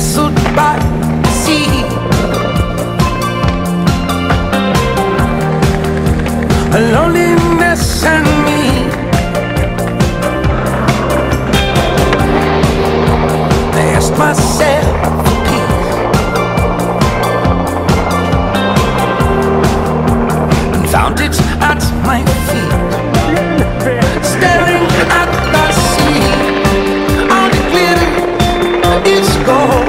nestled by the sea. A loneliness and me. I asked myself for peace and found it at my feet, staring at the sea. All the glitter is gold.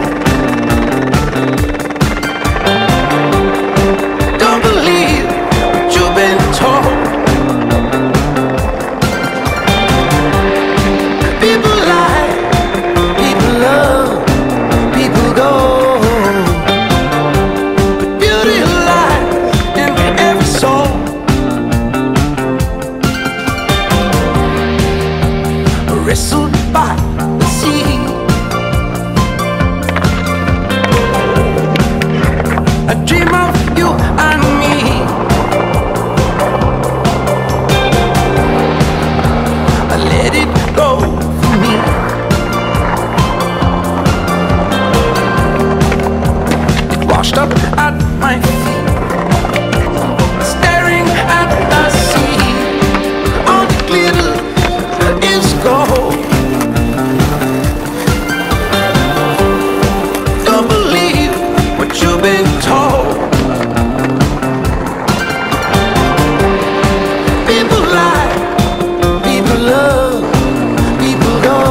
Don't believe what you've been told. People lie, people love, people go, but beauty lies in every soul. Wrestled by the sea. A dream of you and me. I let it go for me. It washed up at my feet, staring at the sea. All the glitter is gold. Don't believe what you've been told. People lie, people love, people go,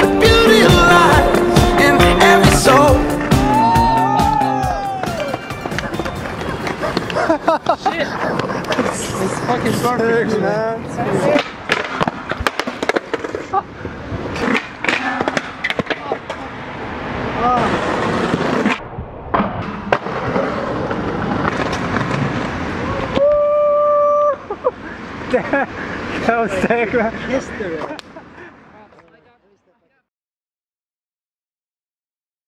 but beauty lies in every soul. Shit. It's fucking garbage, man. That was sick, man. Yesterday.